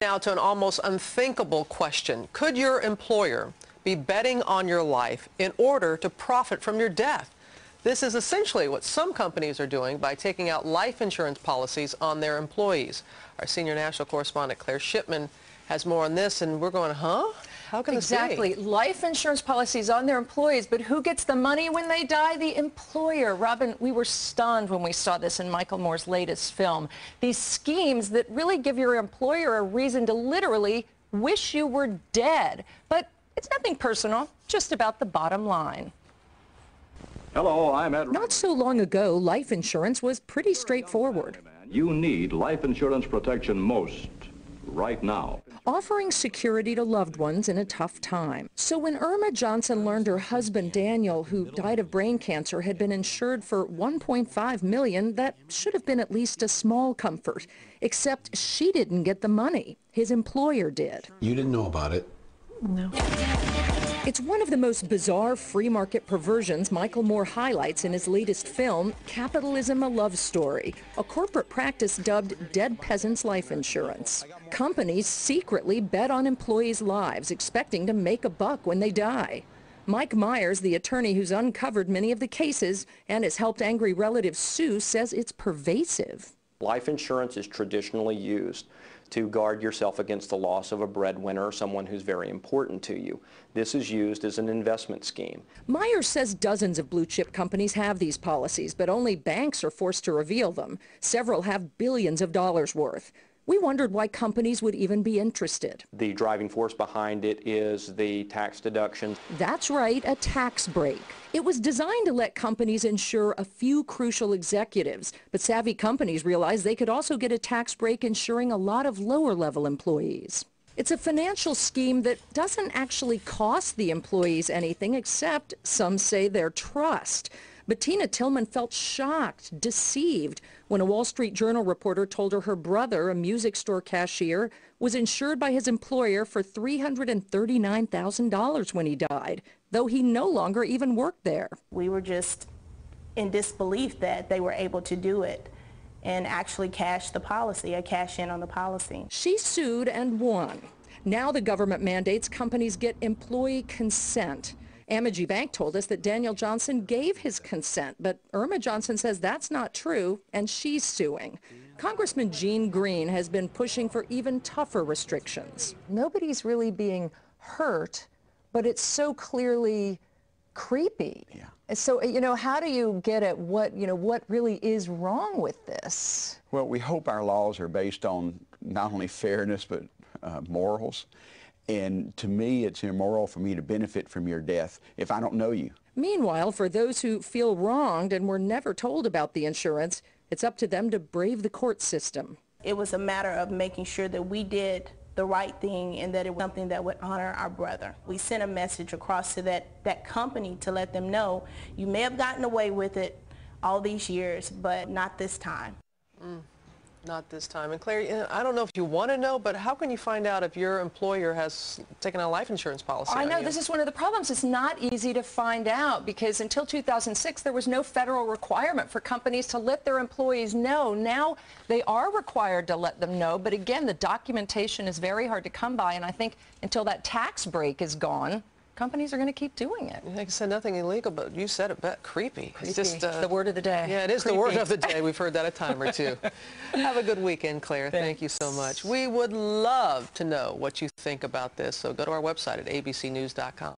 Now to an almost unthinkable question. Could your employer be betting on your life in order to profit from your death? This is essentially what some companies are doing by taking out life insurance policies on their employees. Our senior national correspondent Claire Shipman has more on this, and we're going, huh? How can this be? Exactly. Life insurance policies on their employees, but who gets the money when they die? The employer. Robin, we were stunned when we saw this in Michael Moore's latest film. These schemes that really give your employer a reason to literally wish you were dead. But it's nothing personal, just about the bottom line. Hello, I'm Ed. Not so long ago, life insurance was pretty straightforward. You need life insurance protection most right now. Offering security to loved ones in a tough time. So when Irma Johnson learned her husband Daniel, who died of brain cancer, had been insured for $1.5 million, that should have been at least a small comfort. Except she didn't get the money. His employer did. You didn't know about it? No. It's one of the most bizarre free market perversions Michael Moore highlights in his latest film, Capitalism: A Love Story, a corporate practice dubbed Dead Peasants Life Insurance. Companies secretly bet on employees' lives, expecting to make a buck when they die. Mike Myers, the attorney who's uncovered many of the cases and has helped angry relatives sue, says it's pervasive. Life insurance is traditionally used to guard yourself against the loss of a breadwinner or someone who's very important to you. This is used as an investment scheme. Myers says dozens of blue-chip companies have these policies, but only banks are forced to reveal them. Several have billions of dollars worth. We wondered why companies would even be interested. The driving force behind it is the tax deduction. That's right, a tax break. It was designed to let companies insure a few crucial executives, but savvy companies realized they could also get a tax break insuring a lot of lower-level employees. It's a financial scheme that doesn't actually cost the employees anything except, some say, their trust. Bettina Tillman felt shocked, deceived, when a Wall Street Journal reporter told her her brother, a music store cashier, was insured by his employer for $339,000 when he died, though he no longer even worked there. We were just in disbelief that they were able to do it and actually cash the policy, a cash in on the policy. She sued and won. Now the government mandates companies get employee consent. Amegy Bank told us that Daniel Johnson gave his consent, but Irma Johnson says that's not true, and she's suing. Congressman Gene Green has been pushing for even tougher restrictions. Nobody's really being hurt, but it's so clearly creepy. Yeah. So, you know, how do you get at what, you know, what really is wrong with this? Well, we hope our laws are based on not only fairness, but morals. And to me, it's immoral for me to benefit from your death if I don't know you. Meanwhile, for those who feel wronged and were never told about the insurance, it's up to them to brave the court system. It was a matter of making sure that we did the right thing and that it was something that would honor our brother. We sent a message across to that company to let them know, you may have gotten away with it all these years, but not this time. Mm. Not this time. And Claire, I don't know if you want to know, but how can you find out if your employer has taken a life insurance policy? I know, this is one of the problems. It's not easy to find out because until 2006, there was no federal requirement for companies to let their employees know. Now they are required to let them know, but again, the documentation is very hard to come by, and I think until that tax break is gone, companies are going to keep doing it. Like I said, nothing illegal, but you said it, but creepy. It's just the word of the day. Yeah, it is creepy. The word of the day. We've heard that a time or two. Have a good weekend, Claire. Thanks. Thank you so much. We would love to know what you think about this, so go to our website at abcnews.com.